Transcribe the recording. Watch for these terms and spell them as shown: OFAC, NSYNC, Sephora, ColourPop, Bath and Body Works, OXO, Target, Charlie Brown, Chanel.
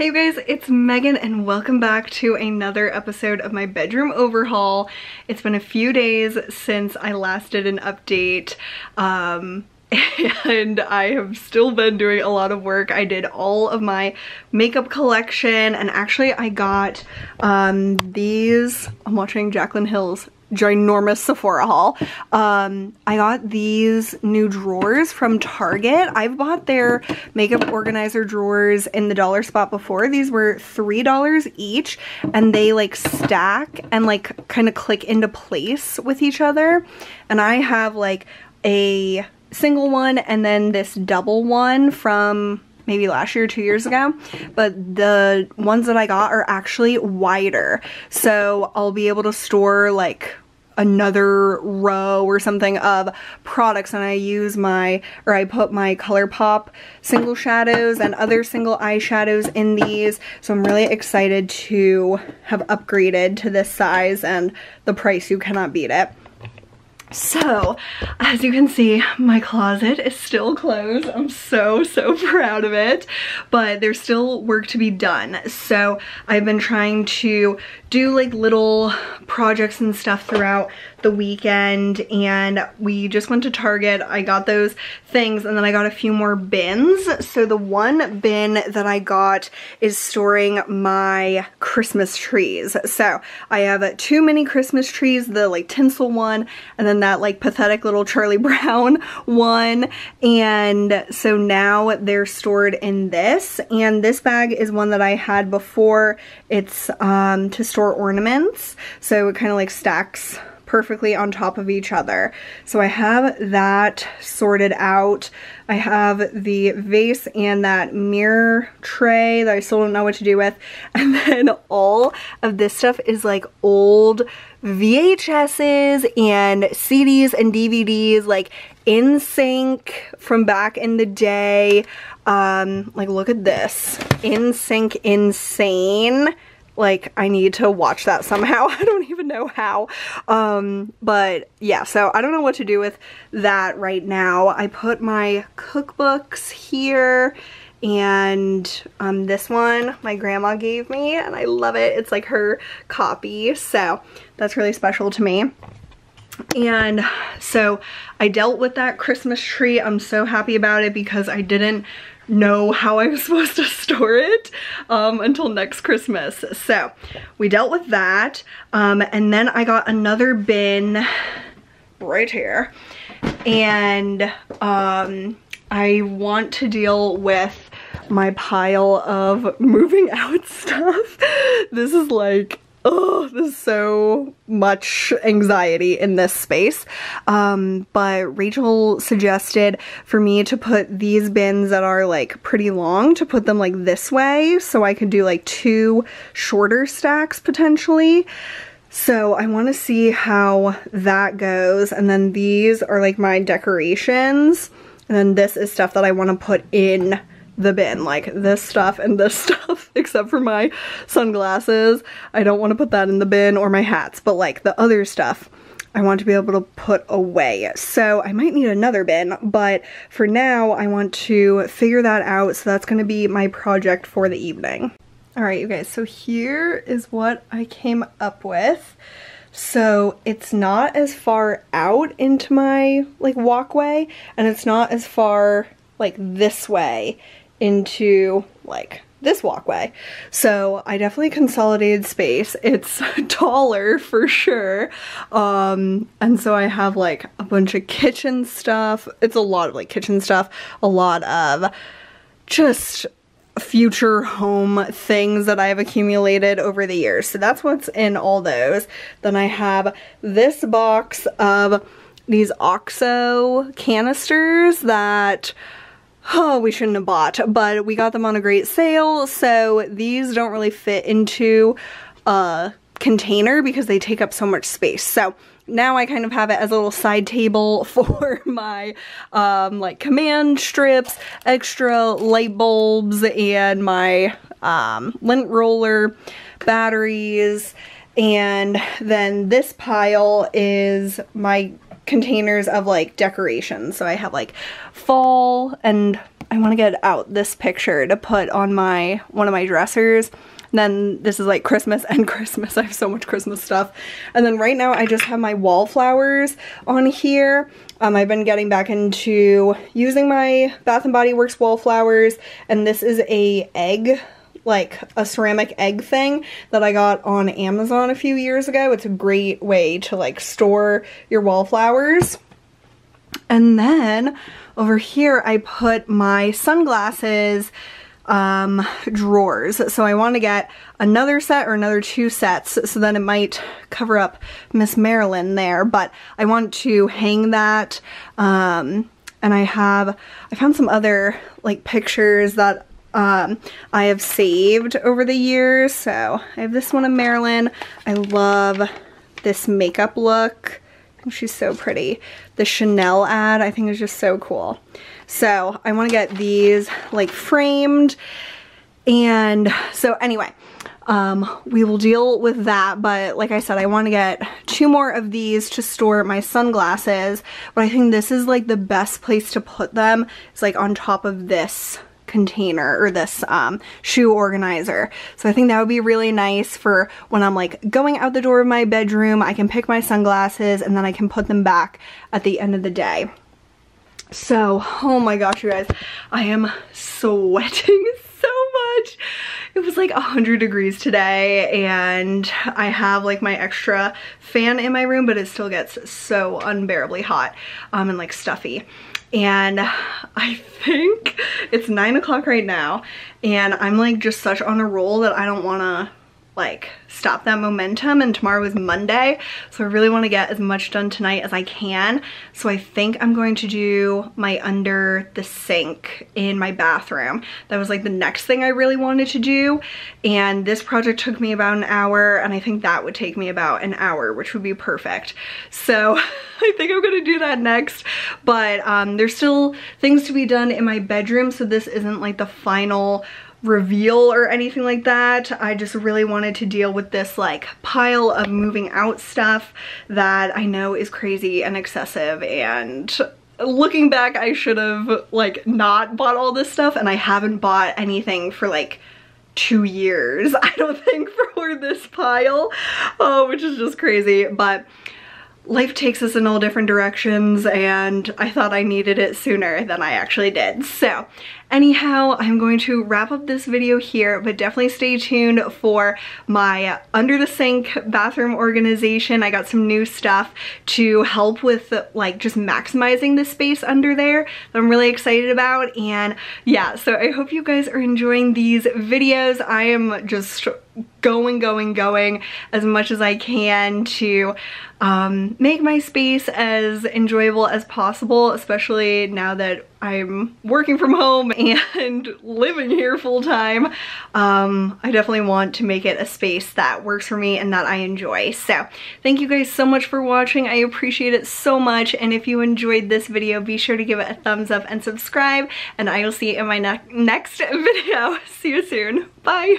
Hey guys, it's Megan and welcome back to another episode of my bedroom overhaul. It's been a few days since I last did an update. And I have still been doing a lot of work. I did all of my makeup collection, and actually I got these. I'm watching Jaclyn Hill's ginormous Sephora haul. I got these new drawers from Target. I've bought their makeup organizer drawers in the dollar spot before. These were $3 each, and they like stack and like kind of click into place with each other. And I have like a single one and then this double one from maybe last year, 2 years ago, but the ones that I got are actually wider, so I'll be able to store like another row or something of products. And I use my, or I put my ColourPop single shadows and other single eyeshadows in these, so I'm really excited to have upgraded to this size, and the price, you cannot beat it. So, as you can see, my closet is still closed. I'm so proud of it, but there's still work to be done. So I've been trying to do like little projects and stuff throughout the weekend, and we just went to Target. I got those things, and then I got a few more bins. So the one bin that I got is storing my Christmas trees. So I have two mini Christmas trees, the like tinsel one, and then that like pathetic little Charlie Brown one. And so now they're stored in this, and this bag is one that I had before. It's to store ornaments, so it kind of like stacks perfectly on top of each other. So I have that sorted out. I have the vase and that mirror tray that I still don't know what to do with. And then all of this stuff is like old VHSs and CDs and DVDs, like NSYNC from back in the day. Like look at this, NSYNC Insane. Like, I need to watch that somehow. I don't even know how. But yeah, so I don't know what to do with that right now. I put my cookbooks here, and this one my grandma gave me, and I love it. It's like her copy, so that's really special to me. And so I dealt with that Christmas tree. I'm so happy about it because I didn't know how I was supposed to store it until next Christmas. So we dealt with that, and then I got another bin right here, and I want to deal with my pile of moving out stuff. This is like, oh, there's so much anxiety in this space. But Rachel suggested for me to put these bins that are like pretty long, to put them like this way, so I could do like two shorter stacks potentially. So I want to see how that goes. And then these are like my decorations, and then this is stuff that I want to put in the bin, like this stuff and this stuff, except for my sunglasses. I don't want to put that in the bin, or my hats, but like the other stuff I want to be able to put away. So I might need another bin, but for now I want to figure that out. So that's going to be my project for the evening. All right, you guys, so here is what I came up with. So it's not as far out into my like walkway, and it's not as far like this way into like this walkway. So I definitely consolidated space. It's taller for sure. And so I have like a bunch of kitchen stuff. It's a lot of like kitchen stuff, a lot of just future home things that I have accumulated over the years. So that's what's in all those. Then I have this box of these OXO canisters that, oh, we shouldn't have bought, but we got them on a great sale. So these don't really fit into a container because they take up so much space. So now I kind of have it as a little side table for my like command strips, extra light bulbs, and my lint roller batteries. And then this pile is my containers of like decorations. So I have like fall, and I want to get out this picture to put on my one of my dressers. And then this is like Christmas and Christmas. I have so much Christmas stuff. And then right now I just have my wallflowers on here. I've been getting back into using my Bath and Body Works wallflowers, and this is a egg, like a ceramic egg thing that I got on Amazon a few years ago. It's a great way to like store your wallflowers. And then over here I put my sunglasses drawers. So I want to get another set or another two sets, so then it might cover up Miss Marilyn there, but I want to hang that. And I found some other like pictures that I have saved over the years. So I have this one of Marilyn. I love this makeup look. I think she's so pretty. The Chanel ad I think is just so cool. So I want to get these like framed. And so anyway, we will deal with that, but like I said, I want to get two more of these to store my sunglasses, but I think this is like the best place to put them. It's like on top of this container or this shoe organizer. So I think that would be really nice for when I'm like going out the door of my bedroom. I can pick my sunglasses and then I can put them back at the end of the day. So, oh my gosh, you guys, I am sweating so much. It was like 100 degrees today, and I have like my extra fan in my room, but it still gets so unbearably hot and like stuffy. And I think it's 9 o'clock right now, and I'm like just such on a roll that I don't want to like stop that momentum, and tomorrow is Monday, so I really want to get as much done tonight as I can. So I think I'm going to do my under the sink in my bathroom. That was like the next thing I really wanted to do, and this project took me about an hour, and I think that would take me about an hour, which would be perfect. So I think I'm gonna do that next, but there's still things to be done in my bedroom, so this isn't like the final reveal or anything like that. I just really wanted to deal with this like pile of moving out stuff that I know is crazy and excessive, and looking back I should have like not bought all this stuff, and I haven't bought anything for like 2 years I don't think for this pile, which is just crazy. But life takes us in all different directions, and I thought I needed it sooner than I actually did. So anyhow, I'm going to wrap up this video here, but definitely stay tuned for my under the sink bathroom organization. I got some new stuff to help with like just maximizing the space under there that I'm really excited about. And yeah, so I hope you guys are enjoying these videos. I am just going as much as I can to make my space as enjoyable as possible, especially now that I'm working from home and living here full time. I definitely want to make it a space that works for me and that I enjoy. So thank you guys so much for watching. I appreciate it so much. And if you enjoyed this video, be sure to give it a thumbs up and subscribe, and I will see you in my next video. See you soon. Bye.